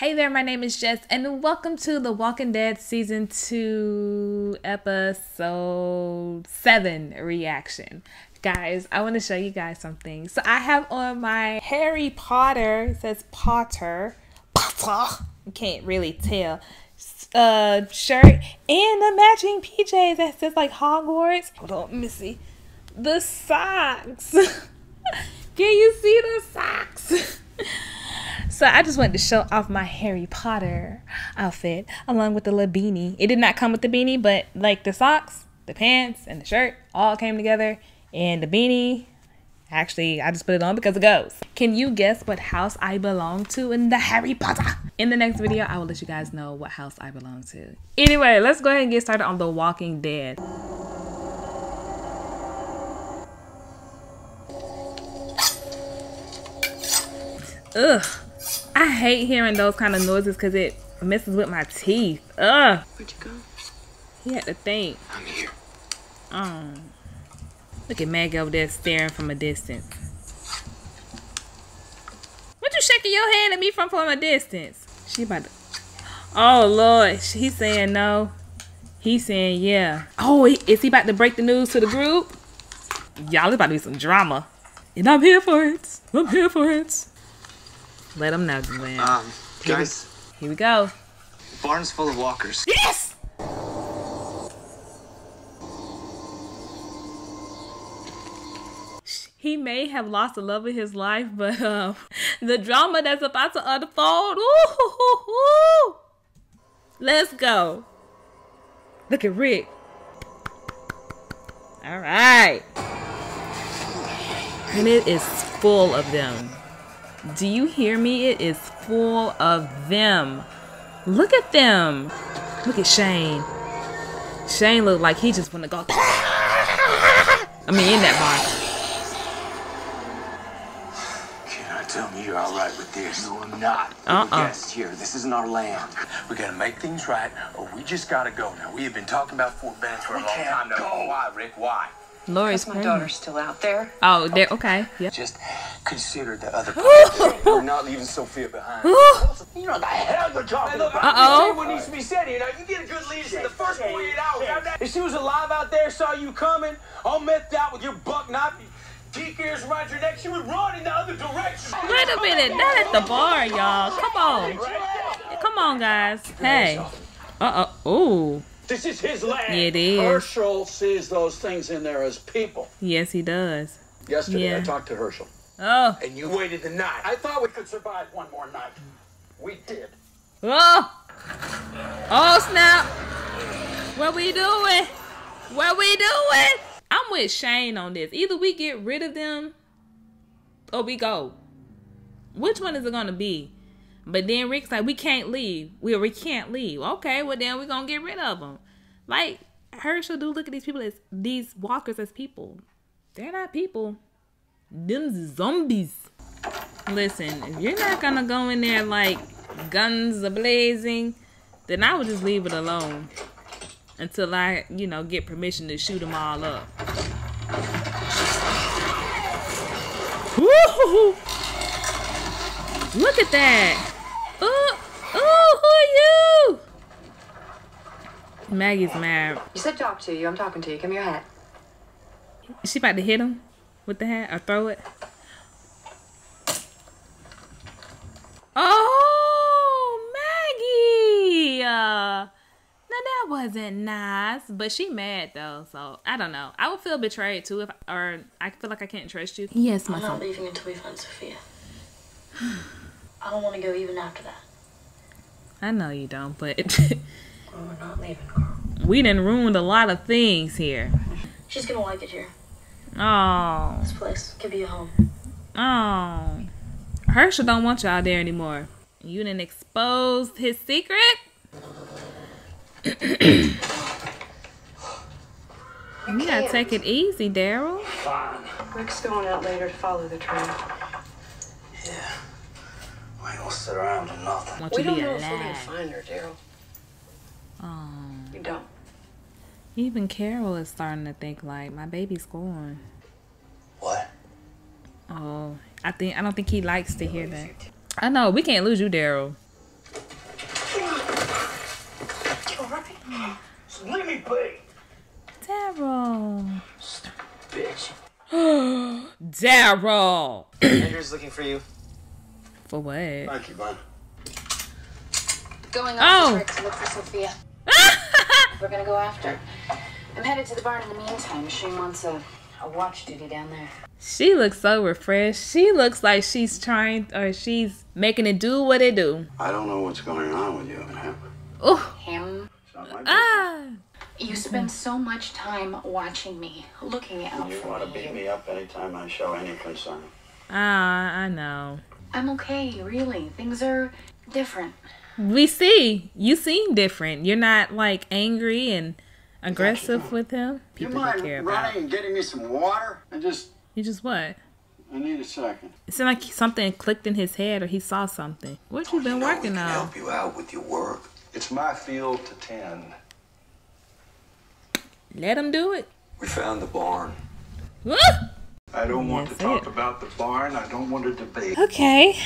Hey there, my name is Jess, and welcome to The Walking Dead Season 2 Episode 7 reaction. Guys, I want to show you guys something. So I have on my Harry Potter, it says Potter, you can't really tell, shirt, and the matching PJs that says like Hogwarts. Hold on, let me see. The socks. Can you see the socks? So I just wanted to show off my Harry Potter outfit along with the little beanie. It did not come with the beanie, but like the socks, the pants, and the shirt all came together. And the beanie, actually, I just put it on because it goes. Can you guess what house I belong to in the Harry Potter? In the next video, I will let you guys know what house I belong to. Anyway, let's go ahead and get started on The Walking Dead. Ugh. I hate hearing those kind of noises because it messes with my teeth. Ugh. Where'd you go? He had to think. I'm here. Look at Maggie over there staring from a distance. What you shaking your head at me from a distance? She about to... Oh, Lord. He's saying no. He's saying yeah. Oh, is he about to break the news to the group? Y'all, it's about to be some drama. And I'm here for it. I'm here for it. Let them know, Glenn. Guys. Here we go. Barn's full of walkers. Yes! He may have lost the love of his life, but the drama that's about to unfold. Ooh. Let's go. Look at Rick. All right. And it is full of them. Do you hear me? It is full of them. Look at them. Look at Shane. Shane looked like he just wanna go. In that bar. Cannot tell me you're all right with this. You are not. Guests here. This isn't our land. We gotta make things right, or we just gotta go. Now we have been talking about Fort Banner for a long time now. Why, Rick? Why? Lori's my daughter's still out there. Oh, they're okay. Yep. Just consider the other part. We're not leaving Sophia behind. You know the hell they're talking about. Uh-oh. What needs to be said here? Now, you get a good lead in the first 48 hours. If she was alive out there, saw you coming, all methed out with your buck knife, geek ears around your neck, she would run in the other direction. Wait a minute. Not at the bar, y'all. Come on. Come on, guys. Hey. Uh-oh. Ooh. This is his land. It is. Herschel sees those things in there as people. Yes, he does. Yesterday, I talked to Herschel. Oh. And you waited the night. I thought we could survive one more night. We did. Oh. Oh, snap. What we doing? What we doing? I'm with Shane on this. Either we get rid of them or we go. Which one is it going to be? But then Rick's like, we can't leave. We can't leave. Okay, well then we're going to get rid of them. Like, Herschel do look at these people as, these walkers as people. They're not people. Them zombies. Listen, if you're not going to go in there like guns a-blazing, then I would just leave it alone. Until I, get permission to shoot them all up. Woo-hoo-hoo! Look at that. Who are you? Maggie's mad. You said talk to you. I'm talking to you. Give me your hat. Is she about to hit him with the hat or throw it? Oh, Maggie. Now that wasn't nice, but she mad though. So I don't know. I would feel betrayed too or I feel like I can't trust you. Yes, my son. I'm not leaving until we find Sophia. I don't want to go even after that. I know you don't, but well, we're not leaving, Carl. We done ruined a lot of things here. She's gonna like it here. Oh. This place could be a home. Oh. Herschel don't want y'all there anymore. You done exposed his secret? You gotta take it easy, Daryl. Fine. Rick's going out later to follow the trail. Yeah. We don't sit around to nothing. We don't know if we're going to find her, Daryl. We don't. Even Carol is starting to think like, my baby's gone. What? Oh, I don't think he likes to hear that. I know, we can't lose you, Daryl. Let me play. Daryl. Stupid bitch. Daryl. Andrew's looking for you. For what? Thank you, man. Going off to Rick to look for Sophia. We're gonna go after her. I'm headed to the barn in the meantime. Shane wants a watch duty down there. She looks so refreshed. She looks like she's trying, or she's making it do what it do. I don't know what's going on with you and him. Oh, him. You spend so much time watching me, looking out for me. You want to beat me up anytime I show any concern. Ah, I know. I'm okay, really. Things are different. We see. You seem different. You're not like angry and aggressive with him. People don't care about. You mind running and getting me some water? I just... You just what? I need a second. It seemed like something clicked in his head or he saw something. What you been working on? I help you out with your work. It's my field to tend. Let him do it. We found the barn. Woo! I don't want to talk about the barn. I don't want to debate. Okay.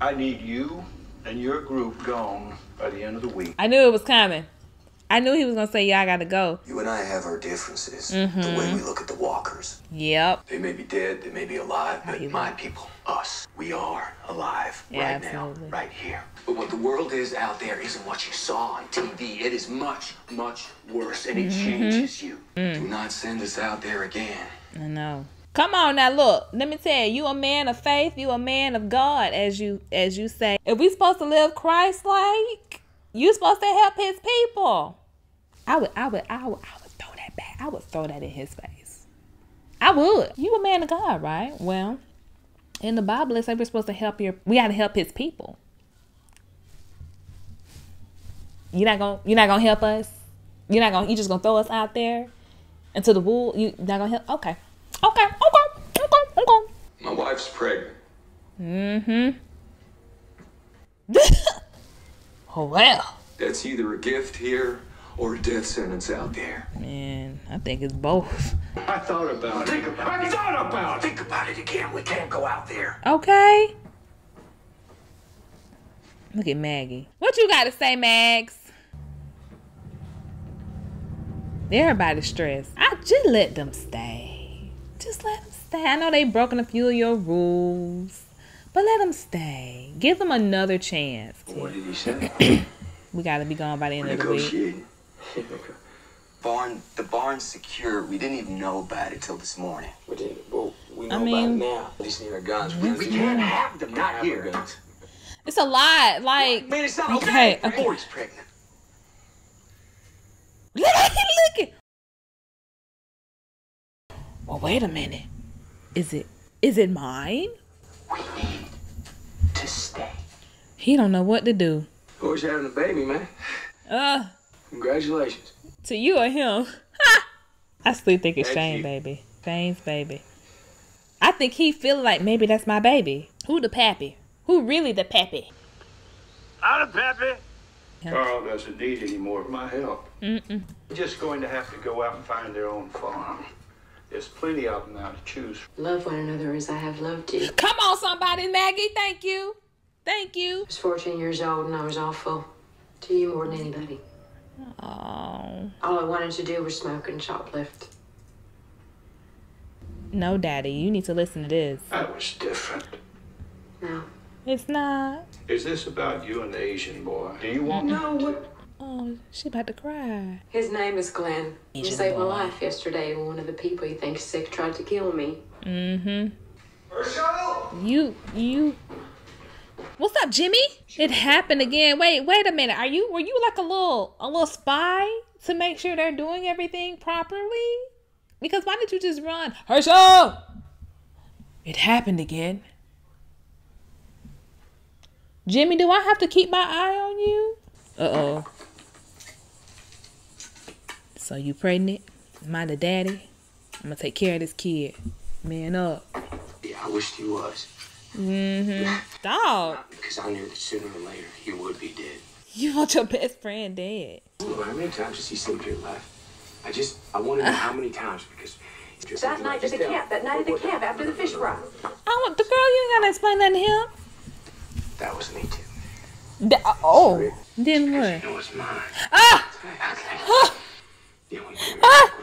I need you and your group gone by the end of the week. I knew it was coming. I knew he was going to say, yeah, I got to go. You and I have our differences. Mm-hmm. The way we look at the walkers. Yep. They may be dead. They may be alive. But my people, us, we are alive right now, right here. But what the world is out there isn't what you saw on TV. It is much, much worse. And it changes you. Do not send us out there again. I know. Come on now, look. Let me tell you, you a man of faith. You a man of God, as you say. If we supposed to live Christ-like, you supposed to help his people. I would throw that back. I would throw that in his face. I would. You a man of God, right? Well, in the Bible, it says we're supposed to help we gotta help his people. You're not gonna help us. You just gonna throw us out there into the wool. You not gonna help? Okay. Okay. My wife's pregnant. Oh, well. That's either a gift here or a death sentence out there. Man, I think it's both. I thought about it. I thought about it. Think about it again. We can't go out there. Okay. Look at Maggie. What you got to say, Mags? Everybody's stressed. I just let them stay. Just let them stay. I know they've broken a few of your rules, but let them stay. Give them another chance. What did he say? We gotta be gone by the end of the week. The barn's secure. We didn't even know about it till this morning. We didn't. Well, we know about it now. But these need our guns. We can't have them. Not here. It's a lot. Like, well, man, it's not okay. Okay. Boy's pregnant. Look at. Well, wait a minute. Is it mine? We need to stay. He don't know what to do. Boy's having a baby, man. Congratulations. To you or him? Ha! I still think it's Shane, baby. Shane's baby. I think he feel like maybe that's my baby. Who the pappy? Who really the pappy? I'm the pappy. Carl doesn't need any more of my help. They're just going to have to go out and find their own farm. There's plenty of them now to choose. Love one another as I have loved you. Come on, somebody, Maggie. Thank you. Thank you. I was 14 years old and I was awful to you more than anybody. Oh. All I wanted to do was smoke and shoplift. No, Daddy, you need to listen to this. I was different. No. It's not. Is this about you and the Asian boy? Do you want me to? What? Oh, she about to cry. His name is Glenn. He saved my life yesterday when one of the people you think is sick tried to kill me. Herschel! You... What's up, Jimmy? It happened again. Wait a minute. Were you like a little spy to make sure they're doing everything properly? Because why did you just run? Herschel! It happened again. Jimmy, do I have to keep my eye on you? Uh-oh. So you pregnant? Am I the daddy? I'm gonna take care of this kid. Man up. Yeah, I wished he was. Dog. Because I knew that sooner or later he would be dead. You want your best friend dead. How many times has he saved your life? I want to know how many times, because... That night at the camp, after the fish fry. The girl, you ain't gotta explain that to him. That was me too. Oh. Then what? It was mine. Ah! Ah! Ah!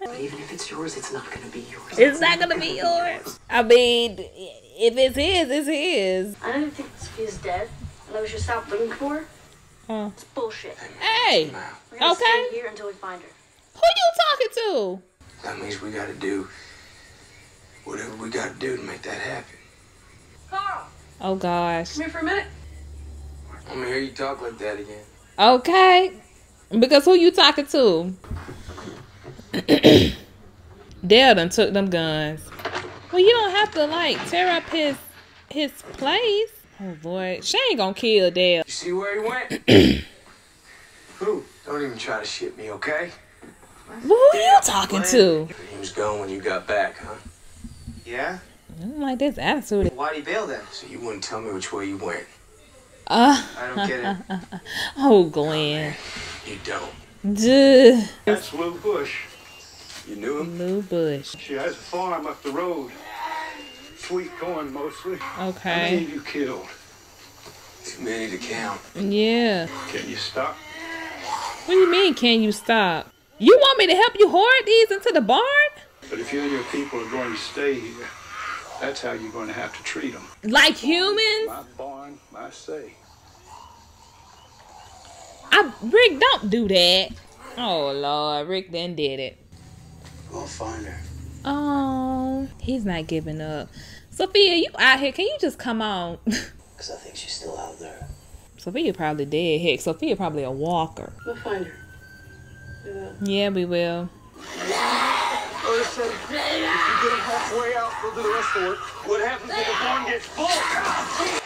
But even if it's yours, it's not gonna be yours. It's not gonna be yours. I mean, if it's his, it's his. I don't think Sophia's dead. And I was just out looking for her. It's bullshit. Hey. We're gonna stay here until we find her. Who you talking to? That means we gotta do whatever we gotta do to make that happen. Carl. Oh gosh. Come here for a minute. I'm gonna hear you talk like that again. Okay. Because who you talking to? Dale done took them guns. Well, you don't have to like tear up his place. Oh boy, Shane gonna kill Dale. You see where he went? Who? Don't even try to shit me, okay? Who are you talking to? He was gone when you got back, huh? Yeah. I don't like this attitude. Why'd he bail then? So you wouldn't tell me which way you went. I don't get it. Oh, Glenn. Oh, you don't. Duh. That's Lou Bush. You knew him? Lou Bush. She has a farm up the road. Sweet corn mostly. Okay. How many you killed? Too many to count. Yeah. Can you stop? What do you mean, can you stop? You want me to help you hoard these into the barn? But if you and your people are going to stay here, that's how you're going to have to treat them. Like humans? My barn, my say. Rick, don't do that. Oh, Lord. Rick then did it. We'll find her. Oh, he's not giving up. Sophia, you out here. Can you just come on? Because I think she's still out there. Sophia probably dead. Heck, Sophia probably a walker. We'll find her. We will. Yeah, we will. Listen, if you get them halfway out, we'll do the rest of the work. What happens when the barn gets full?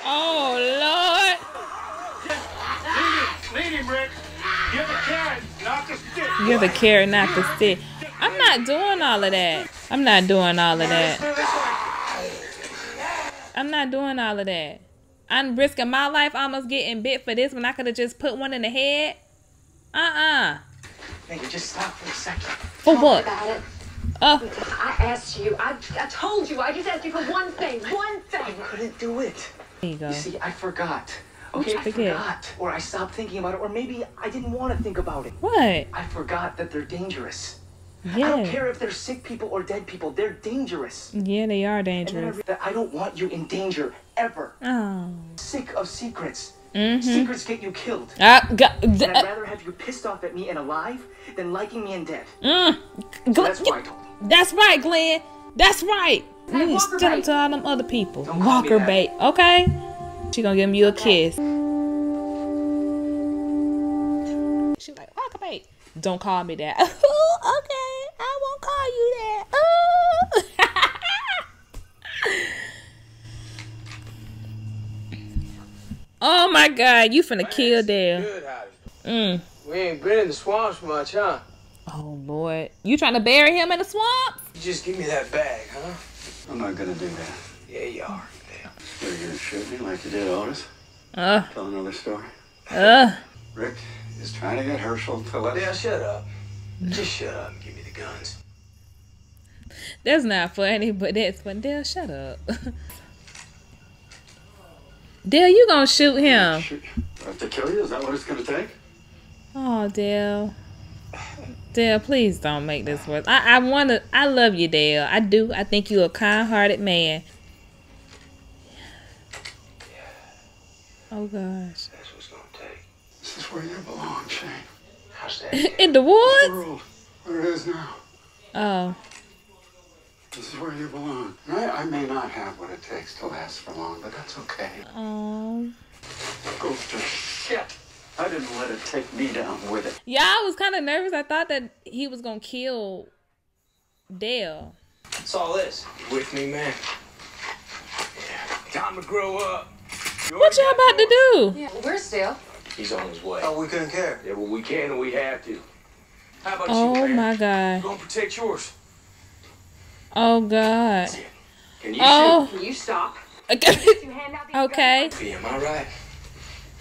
Oh, Lord. Just lead him, Rick. Give the carrot, not the stick. Give the carrot, not the stick. I'm not doing all of that. I'm not doing all of that. I'm not doing all of that. I'm risking my life almost getting bit for this when I could have just put one in the head. Maybe just stop for a second. For what? I asked you. I told you. I just asked you for one thing. One thing. I couldn't do it. There you go. You see, I forgot. Okay, I forgot. Or I stopped thinking about it. Or maybe I didn't want to think about it. What? I forgot that they're dangerous. Yeah. I don't care if they're sick people or dead people. They're dangerous. Yeah, they are dangerous. And I don't want you in danger ever. Oh. Sick of secrets. Secrets get you killed. And I'd rather have you pissed off at me and alive than liking me and dead. So that's why I told you. That's right, Glenn. That's right. You need to step to all them other people. Don't walker bait. Okay. She gonna give you a kiss. She's like, walker bait. Don't call me that. Okay. I won't call you that. Oh my God, you finna kill Dale. We ain't been in the swamps much, huh? Oh Lord. You trying to bury him in the swamps? You just give me that bag, huh? I'm not gonna do that. Yeah, you are, Dale. You're gonna shoot me like you did Otis? Tell another story. Rick is trying to get Herschel to let... Yeah, shut up. Just shut up and give me the guns. That's not funny, but that's funny. Dale, shut up. Dale, you gonna shoot him. Shoot. I have to kill you? Is that what it's gonna take? Oh, Dale. Dale, please don't make this worse. I love you, Dale. I do. I think you're a kind-hearted man. Oh, gosh. That's what's gonna take. This is where you belong, Shane. How's that? In the woods? The world, where it is now. Oh. This is where you belong. I may not have what it takes to last for long, but that's okay. Aww. Go to shit. I didn't let it take me down with it. Yeah, I was kind of nervous. I thought that he was going to kill Dale. That's all this. You with me, man? Yeah. Time to grow up. What y'all about to do? Yeah, where's Dale? He's on his way. Oh, we couldn't care. Yeah, well, we can and we have to. How about you, man? Oh, my God. We're going to protect yours. Oh God! Can you shoot? Can you stop? Okay. Am I right?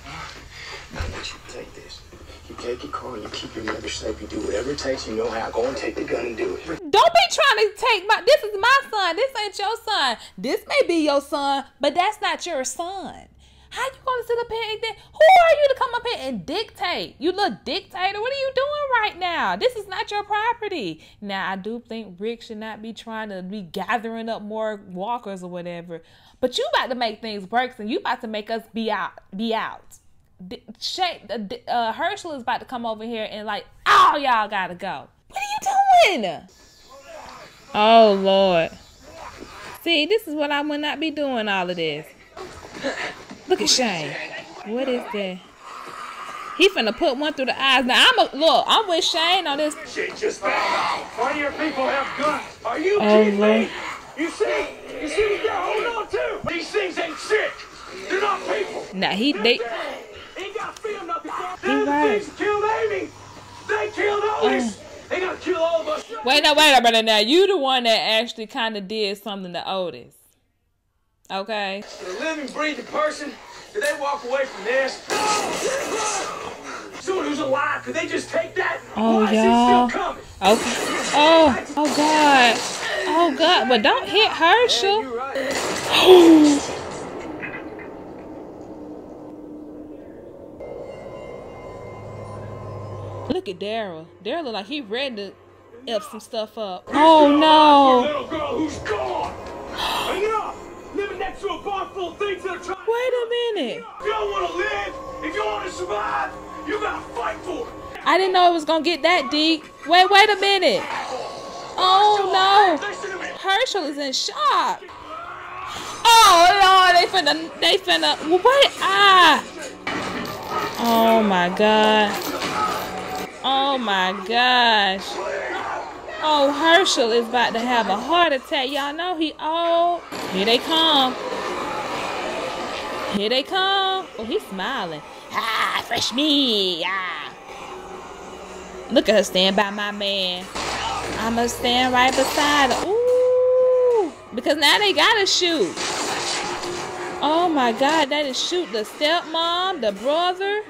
I want you to take this. You take it, Carl. You keep your mother safe. You do whatever it takes. You know how. Go and take the gun and do it. Don't be trying to take my... This is my son. This ain't your son. This may be your son, but that's not your son. How you gonna sit up here and think? Who are you to come up here and dictate? You little dictator. What are you doing right now? This is not your property. Now, I do think Rick should not be trying to be gathering up more walkers or whatever. But you about to make things work, and you about to make us be out. Herschel is about to come over here and like, oh, y'all gotta go. What are you doing? Oh, Lord. See, this is what I would not be doing, all of this. Look at Shane. What is that? He finna put one through the eyes. Now, I'm with Shane on this. Why do your people have guns? Are you kidding me? You see what they're holding on to? These things ain't shit. They're not people. Now, they ain't got fear nothing. Those things killed Amy. They killed Otis. They gotta kill all of us. Wait a minute now. You the one that actually kind of did something to Otis. Okay. The living, breathing person, did they walk away from this? Someone who's alive, could they just take that? Oh, y'all. Okay. Oh, God. Oh, God. But don't hit Herschel. Yeah, right. Look at Daryl. Daryl look like he ready to up some stuff up. Oh, no. Little girl who's gone. Enough. Living next to a bar full of things that are trying. Wait a minute. If you don't want to live, if you want to survive, you gotta fight for it. I didn't know it was gonna get that deep. Wait a minute. Oh no. Herschel is in shock. Oh Lord, they finna. What? Ah. Oh my God. Oh my gosh. Oh, Herschel is about to have a heart attack. Y'all know he old. Here they come. Here they come. Oh, he's smiling. Ah, fresh me. Ah. Look at her stand by my man. I'ma stand right beside her. Ooh. Because now they gotta shoot. Oh my God, that is shoot the stepmom, the brother.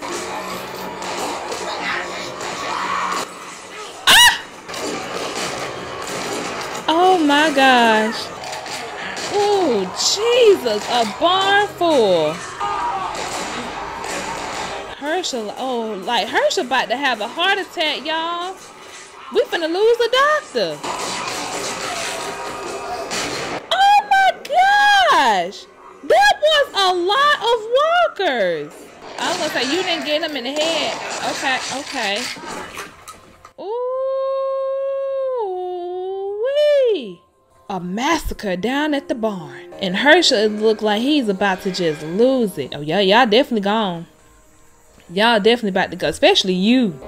Oh my gosh. Oh, Jesus, a barn full. Herschel, oh, like Herschel about to have a heart attack, y'all. We finna lose the doctor. Oh my gosh. That was a lot of walkers. I was gonna say, you didn't get him in the head. Okay. A massacre down at the barn. And Herschel looked like he's about to just lose it. Oh, yeah, y'all definitely gone. Y'all definitely about to go, especially you.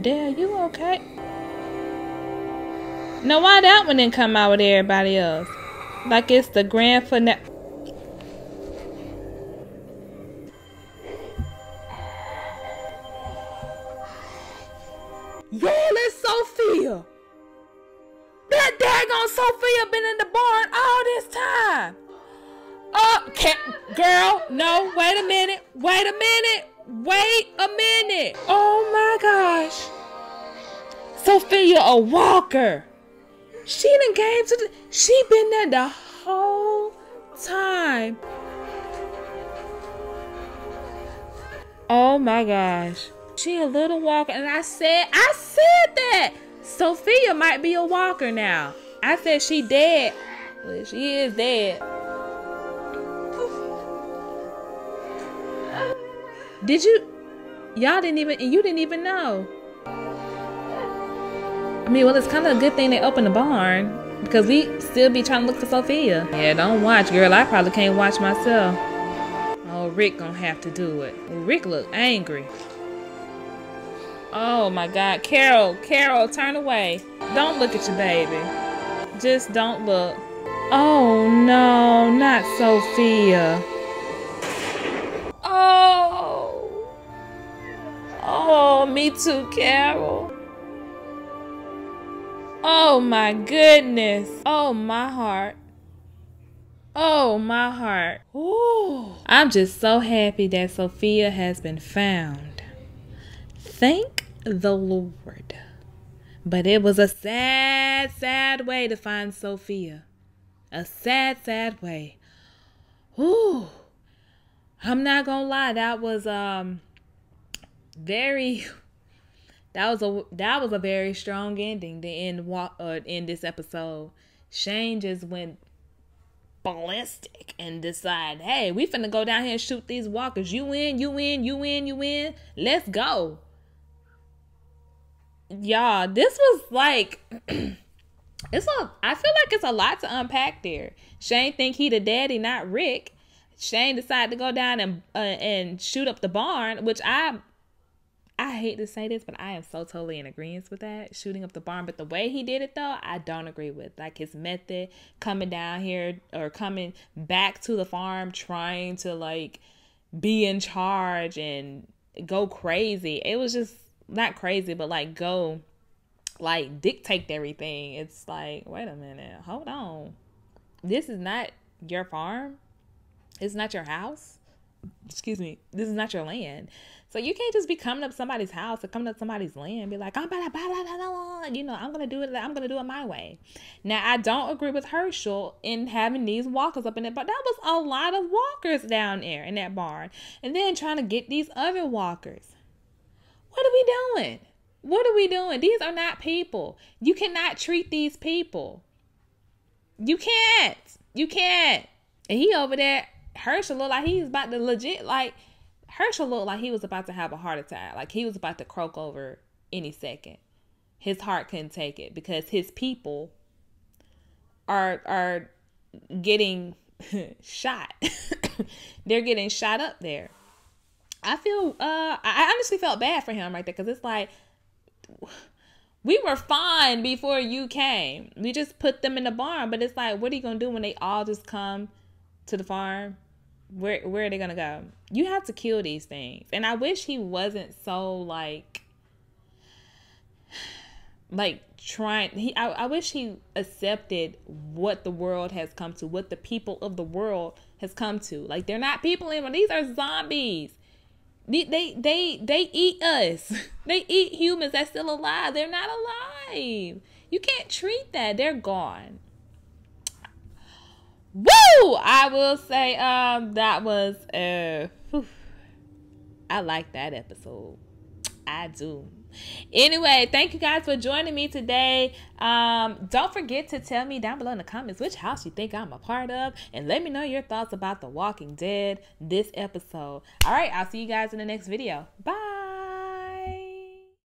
Dale, you okay? Now, why that one didn't come out with everybody else? Like it's the grand finale. Y'all, it's Sophia. That daggone Sophia been in the barn all this time. Girl, no, wait a minute. Oh my gosh. Sophia, a walker. She been there the whole time. Oh my gosh. She a little walker, and I said that. Sophia might be a walker now. I said she dead. Well, she is dead. You didn't even know. I mean, well, it's kind of a good thing they opened the barn because we still be trying to look for Sophia. Yeah, don't watch, girl. I probably can't watch myself. Oh, Rick gonna have to do it. Rick look angry. Oh my God, Carol, turn away. Don't look at your baby. Just don't look. Oh no, not Sophia. Oh, me too, Carol. Oh my goodness. Oh, my heart. Oh, my heart. Ooh. I'm just so happy that Sophia has been found. Thank the Lord. But it was a sad, sad way to find Sophia. A sad, sad way. Ooh, I'm not gonna lie. That was a very strong ending to end this episode. Shane just went ballistic and decided, hey, we finna go down here and shoot these walkers. You win, you win, you win, you win. Let's go. Y'all, this was like I feel like it's a lot to unpack there. Shane think he the daddy, not Rick. Shane decided to go down and shoot up the barn, which I hate to say this, but I am so totally in agreement with that, shooting up the barn. But the way he did it, though, I don't agree with. Like, his method, coming down here or coming back to the farm, trying to, like, be in charge and go crazy. It was just not crazy, but, like, go, like, dictate everything. It's like, wait a minute. Hold on. This is not your farm. It's not your house. Excuse me. This is not your land. So you can't just be coming up somebody's house or coming up somebody's land and be like, I'm blah, blah, blah, blah, blah. You know, I'm going to do it. I'm going to do it my way. Now, I don't agree with Herschel in having these walkers up in it, but that was a lot of walkers down there in that barn. And then trying to get these other walkers. What are we doing? What are we doing? These are not people. You cannot treat these people. You can't. You can't. And he over there, Herschel looked like he was about to legit, like, Herschel looked like he was about to have a heart attack. Like, he was about to croak over any second. His heart couldn't take it because his people are getting shot. They're getting shot up there. I feel, I honestly felt bad for him right there, because it's like, we were fine before you came. We just put them in the barn, but it's like, what are you going to do when they all just come to the farm? Where are they gonna go? You have to kill these things. And I wish he wasn't so like trying. I wish he accepted what the world has come to, what the people of the world has come to. Like, they're not people anymore. These are zombies. They eat us. They eat humans that's still alive. They're not alive. You can't treat that. They're gone. Woo! I will say that was I like that episode. I do. Anyway, thank you guys for joining me today. Don't forget to tell me down below in the comments which house you think I'm a part of, and let me know your thoughts about The Walking Dead this episode. All right, I'll see you guys in the next video. Bye.